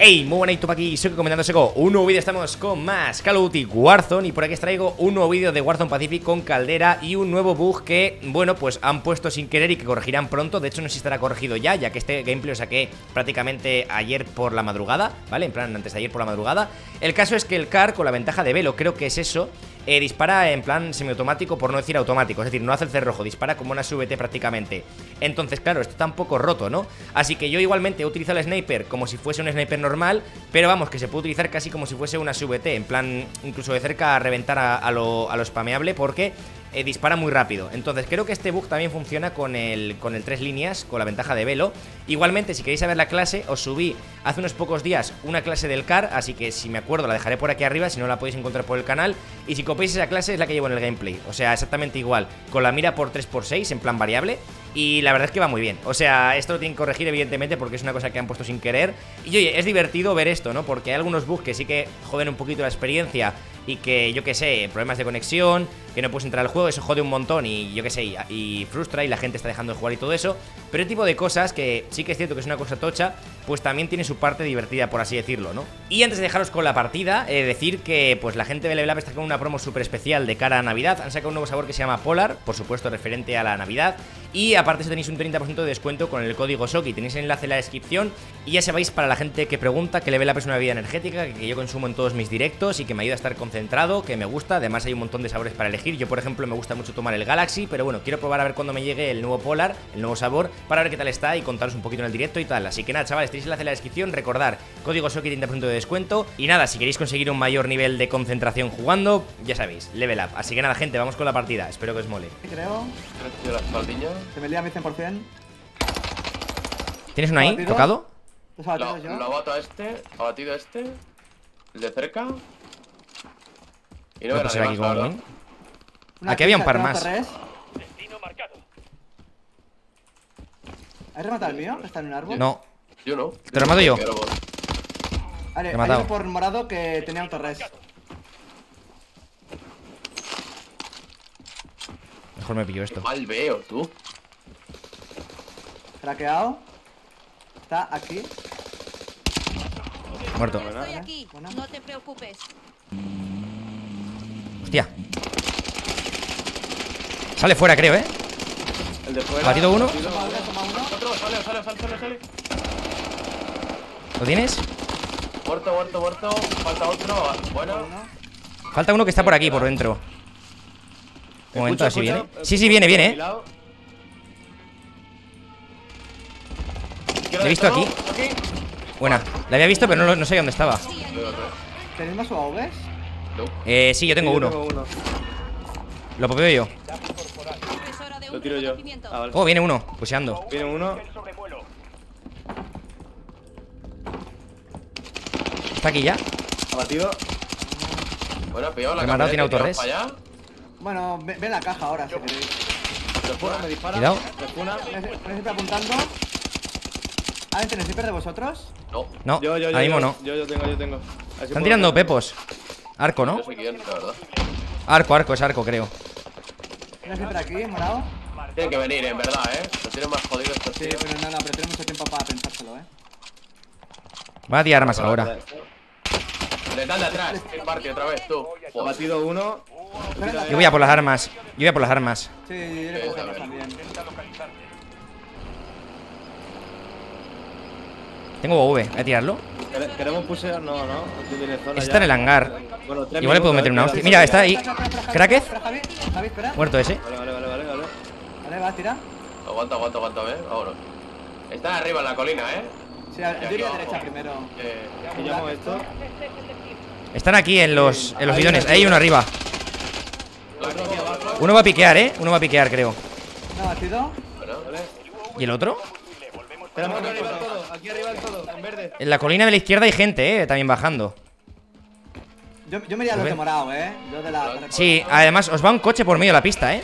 Hey, muy buenas, YouTube, aquí SOKI comentando SOKI. Un nuevo vídeo, estamos con más Call of Duty Warzone. Y por aquí os traigo un nuevo vídeo de Warzone Pacific con Caldera y un nuevo bug que, bueno, pues han puesto sin querer y que corregirán pronto. De hecho, no sé si estará corregido ya, ya que este gameplay lo saqué prácticamente ayer por la madrugada, ¿vale? En plan, antes de ayer por la madrugada. El caso es que el Kar, con la ventaja de velo, creo que es eso, dispara en plan semiautomático, por no decir automático. Es decir, no hace el cerrojo, dispara como una SVT prácticamente. Entonces, claro, esto está un poco roto, ¿no? Así que yo igualmente he utilizado el sniper como si fuese un sniper normal, pero vamos, que se puede utilizar casi como si fuese una SVT. En plan, incluso de cerca a reventar a lo spameable, porque dispara muy rápido. Entonces creo que este bug también funciona con el 3 líneas, con la ventaja de velo. Igualmente, si queréis saber la clase, os subí hace unos pocos días una clase del Kar, así que si me acuerdo la dejaré por aquí arriba, si no la podéis encontrar por el canal. Y si copiáis esa clase es la que llevo en el gameplay, o sea, exactamente igual, con la mira por 3x6 en plan variable. Y la verdad es que va muy bien. O sea, esto lo tienen que corregir evidentemente porque es una cosa que han puesto sin querer. Y oye, es divertido ver esto, ¿no? Porque hay algunos bugs que sí que joden un poquito la experiencia y que, yo que sé, problemas de conexión, que no puedes entrar al juego, eso jode un montón y yo que sé, y frustra y la gente está dejando de jugar y todo eso. Pero el tipo de cosas que sí que es cierto que es una cosa tocha, pues también tiene su parte divertida, por así decirlo, ¿no? Y antes de dejaros con la partida, decir que pues la gente de Level Up está con una promo súper especial de cara a Navidad. Han sacado un nuevo sabor que se llama Polar, por supuesto referente a la Navidad. Y aparte eso tenéis un 30% de descuento con el código SOKI. Tenéis el enlace en la descripción. Y ya sabéis, para la gente que pregunta, que Level Up es una bebida energética que yo consumo en todos mis directos y que me ayuda a estar concentrado, que me gusta. Además hay un montón de sabores para elegir. Yo, por ejemplo, me gusta mucho tomar el Galaxy, pero bueno, quiero probar a ver cuando me llegue el nuevo Polar, el nuevo sabor, para ver qué tal está y contaros un poquito en el directo y tal. Así que nada, chavales, tenéis el enlace en la descripción. Recordar, código SOKI, 30% de descuento. Y nada, si queréis conseguir un mayor nivel de concentración jugando, ya sabéis, Level Up. Así que nada, gente, vamos con la partida. Espero que os mole. Creo. Se me lía a mi 100%. ¿Tienes uno ahí, tocado? Lo abato a este, abatido a este, el de cerca. Y no veo aquí como bien. Aquí había un par más. ¿Has rematado el mío? ¿Está en un árbol? No. Yo no. ¿Te lo remato yo? Vale, hay uno por morado que tenía un torres. Mejor me pillo esto. Mal veo, tú. Craqueado. Está aquí. Muerto. Estoy aquí. Bueno. No te preocupes. Hostia. Sale fuera, creo, ¿eh? El de fuera. Batido uno. Otro, sale. ¿Lo tienes? Muerto. Falta otro. Bueno. Falta uno que está por aquí, por dentro. Un momento, así viene. Sí, viene, ¿eh? ¿Lo he visto aquí? Buena, la había visto, pero no sé dónde estaba. ¿Tenéis más UAVs? Sí, yo tengo uno. Lo popeo yo. Lo tiro yo. Oh, viene uno, pusheando. Viene uno. ¿Está aquí ya? Abatido. Bueno, peor, la cámara tiene autorres. Bueno, ve la caja ahora, si queréis. Me dispara. Cuidado. Me estoy apuntando. ¿Ah, tenéis sniper de vosotros? No. Yo, ahí mismo no. Yo tengo. Están tirando pepos. Arco, ¿no? Arco, es arco, creo. ¿Tienes sniper aquí, morado? Tienen que venir, en verdad, ¿eh? Lo tienen más jodido estos tíos. Sí, pero no, pero tienen mucho tiempo para pensárselo, ¿eh? Va a tirar armas ahora. Le dan de atrás, el party otra vez, tú. He batido uno. Yo voy a por las armas. Sí, yo le puedo también. Tengo UAV, voy a tirarlo. ¿Queremos pushear? No. Está en el hangar. Bueno, igual le puedo meter una hostia. Mira, está ahí. ¿Cracked? Muerto ese. Vale. Vale, va a tirar. Aguanta, ¿eh? Vámonos. Están arriba en la colina, ¿eh? Sí, yo iría a derecha primero. Llamo esto. Están aquí en los bidones. Ahí hay uno arriba. Uno va a piquear, ¿eh? Creo. ¿Y el otro? En la colina de la izquierda hay gente, también bajando. Yo me iría a los de morado, ¿eh? Sí, además os va un coche por medio de la pista, ¿eh?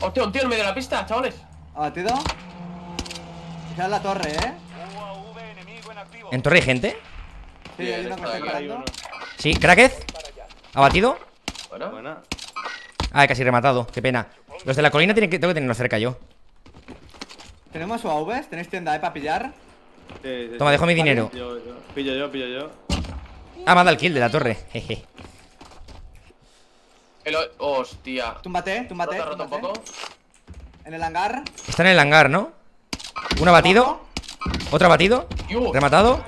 Hostia, un tío en medio de la pista, chavales. Abatido. Quizás la torre, ¿eh? ¿En torre hay gente? Sí, hay uno que está disparando. Sí, Cracked. Abatido. Buena. Ah, casi rematado, qué pena. Los de la colina tengo que tenerlos cerca yo. ¿Tenemos UAVs? ¿Tenéis tienda para pillar? Sí. Toma, dejo mi dinero. Pillo yo. Ah, me ha dado el kill de la torre. Jeje. Hostia. Túmbate. Roto un poco. En el hangar. Está en el hangar, ¿no? Uno abatido. Otro abatido.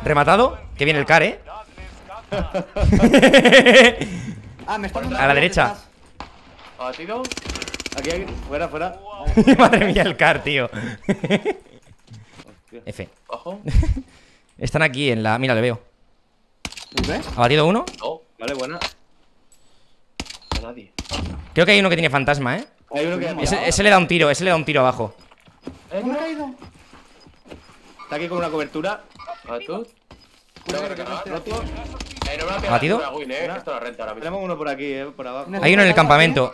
Rematado. Que viene el Kar, ¿eh? Ah, me está a la derecha. Abatido. Aquí, fuera. Madre mía, el Kar, tío. F. Ojo. Están aquí en la... Mira, le veo. ¿Ves? Abatido uno. Oh, vale, buena. A nadie. Creo que hay uno que tiene fantasma, ¿eh? Hay uno que ese le da un tiro, abajo. ¿No ha caído? Está aquí con una cobertura. ¿Abatido? Tenemos uno por aquí, por abajo. Hay uno en el campamento.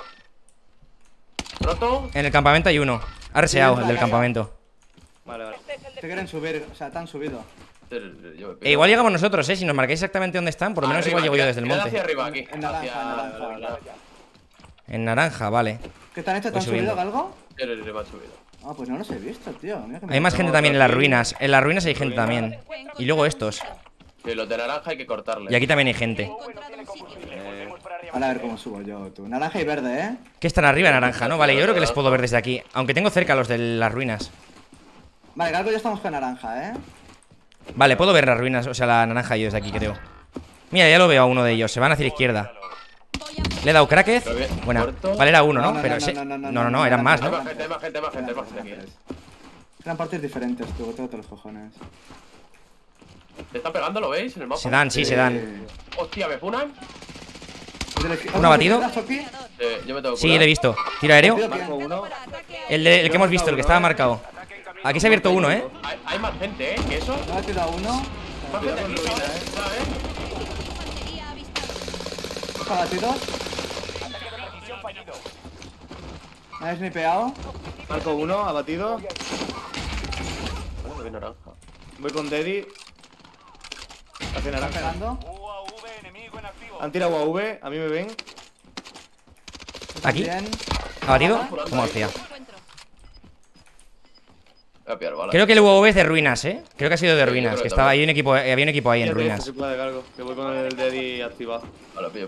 ¿Roto? En el campamento hay uno. Ha reseado el del campamento. Vale. Se quieren subir, o sea, te han subido. Igual llegamos nosotros, si nos marcáis exactamente dónde están. Por lo menos igual llego yo desde el monte. Hacia arriba, aquí. En naranja. En naranja, vale. ¿Qué te han hecho? ¿Te han subido algo? Ah, pues no los he visto, tío. Hay más gente también en las ruinas. En las ruinas hay gente también. Y luego estos. Sí, los de naranja hay que cortarle. Y aquí también hay gente. Ahora a ver cómo subo yo, tú. Naranja y verde, ¿eh? Que están arriba, naranja, ¿no? Vale, yo creo que les puedo ver desde aquí. Aunque tengo cerca los de las ruinas. Vale, Galgo, ya estamos con naranja, ¿eh? Vale, puedo ver las ruinas, o sea, la naranja yo desde aquí, creo. Mira, ya lo veo a uno de ellos. Se van hacia la izquierda. Le he dado crackez. Buena. Vale, era uno, ¿no? No, eran más, ¿no? Hay más gente. Eran partes diferentes, tú. Bótate todos los cojones. ¿Te están pegando? ¿Lo veis en el mapa? Se dan, sí, se dan. Hostia, ¿me funan? ¿Uno abatido? Sí, le he visto. Tiro aéreo. El que hemos visto, el que estaba marcado. Aquí se ha abierto uno, ¿eh? Hay más gente, ¿eh? ¿Que eso? No, he tirado uno. Más gente aquí, ¿sabes? Ojalá, tiros. Me han snipeado. Marco uno, abatido. Voy con Daddy. Hacia naranja. Han tirado UAV, a mí me ven. ¿Aquí? ¿Abatido? Como hostia. Creo que el UAV es de ruinas, ¿eh? Creo que ha sido de ruinas, que estaba ahí un equipo, había un equipo ahí en ruinas. Que voy con el Daddy activado. Ahora pillo.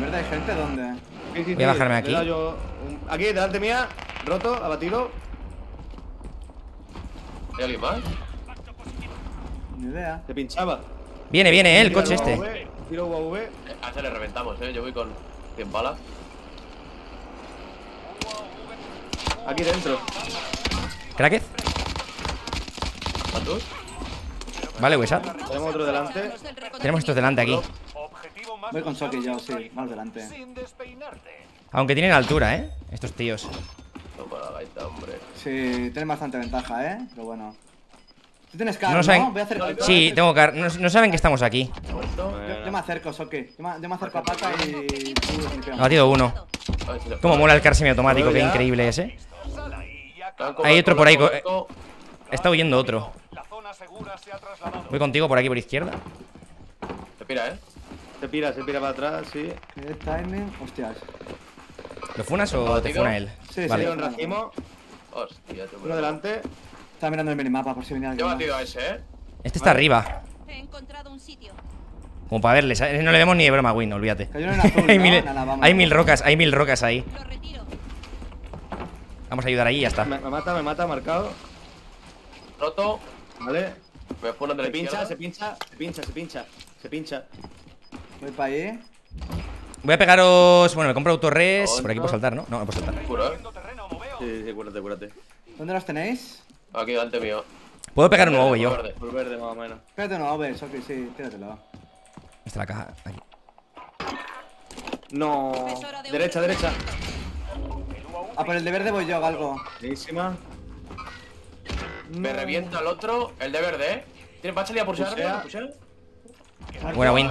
¿Verdad hay gente? ¿Dónde? Sí, voy a bajarme aquí. Aquí, delante mía, roto, abatido. ¿Hay alguien más? Ni idea. Te pinchaba. Viene, el coche UAV, este. Tiro UAV. A ese le reventamos, yo voy con 100 balas. Aquí dentro. ¿Cracked? ¿Matus? Vale, WhatsApp. Tenemos otro delante. Tenemos estos delante aquí. Voy con SOKI yo, sí, más delante. Aunque tienen altura, ¿eh? Estos tíos. Toma la gaita, hombre. Sí, tienen bastante ventaja, ¿eh? Pero bueno. Tú tienes Kar, ¿no? Saben... Voy a hacer... Sí, tengo Kar. No saben que estamos aquí. Yo me acerco, SOKI. Yo me acerco a Pata y... Ha batido uno. Cómo mola el Kar semiautomático, qué increíble es, ¿eh? Hay otro por ahí. Está huyendo otro. Voy contigo por aquí, por izquierda. Te pira, ¿eh? Se pira para atrás, sí. ¿Qué timing? Hostias. ¿Lo funas o te funa él? Sí, vale. Un racimo. Hostia, uno delante. Estaba mirando el minimapa por si venía alguien. Yo he batido a ese, ¿eh? Este está arriba. He encontrado un sitio. Como para verles, no le vemos ni de broma, Win, olvídate. Hay mil rocas ahí. Vamos a ayudar ahí y ya está. Me mata, marcado. Roto. Vale. Me pongo de la izquierda. Se pincha. Voy para ahí. Voy a pegaros. Bueno, me compro autorres. Por aquí puedo saltar, ¿no? No, no puedo saltar. Sí, cúrate. ¿Dónde los tenéis? Aquí, delante mío. Puedo pegar un UAV yo. Por verde, más o menos. Pégate un UAV, Soki, sí, tíratelo. Está la caja, aquí. No. Derecha. Ah, por el de verde voy yo, Galgo. Buenísima. Me revienta el otro. El de verde, ¿eh? ¿Tienes a salir a pulsar? Buena, Win.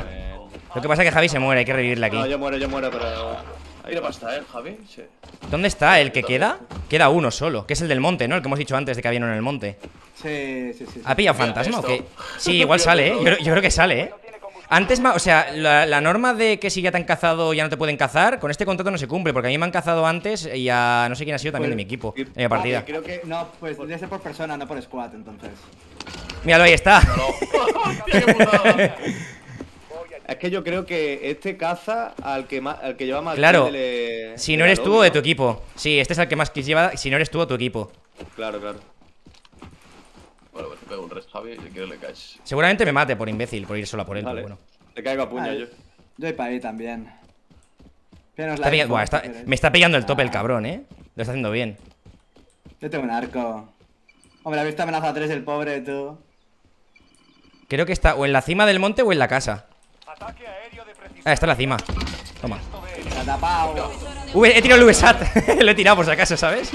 Lo que pasa es que Javi se muere, hay que revivirle aquí. No, yo muero, pero... Ahí no pasa, ¿eh? Javi, sí. ¿Dónde está el que queda? Queda uno solo, que es el del monte, ¿no? El que hemos dicho antes de que había uno en el monte. Sí. ¿Ha pillado fantasma o qué? Sí, igual sale, ¿eh? Yo creo que sale, ¿eh? Antes, o sea, la norma de que si ya te han cazado ya no te pueden cazar, con este contrato no se cumple, porque a mí me han cazado antes y a no sé quién ha sido también de mi equipo, de mi partida. Creo que, no, pues debe ser por persona, no por squad, entonces. Míralo, ahí está. Es que yo creo que este caza al que lleva más. Claro, si no eres tú o de tu equipo. Sí, este es al que más kills lleva, si no eres tú o tu equipo. Claro, claro. Bueno, pues te pego un res, Javi, y quiero le caes. Seguramente me mate por imbécil, por ir solo a por él, vale. Pero bueno. Te caigo a puño yo. Yo voy para ahí también. Está pillando, buah, me está pillando el tope el cabrón, Lo está haciendo bien. Yo tengo un arco. Hombre, habéis amenazado a tres el pobre, tú. Creo que está o en la cima del monte o en la casa. Ataque aéreo de precisión. Ah, está en la cima. Toma. He tirado el VSAT. Lo he tirado por si acaso, ¿sabes?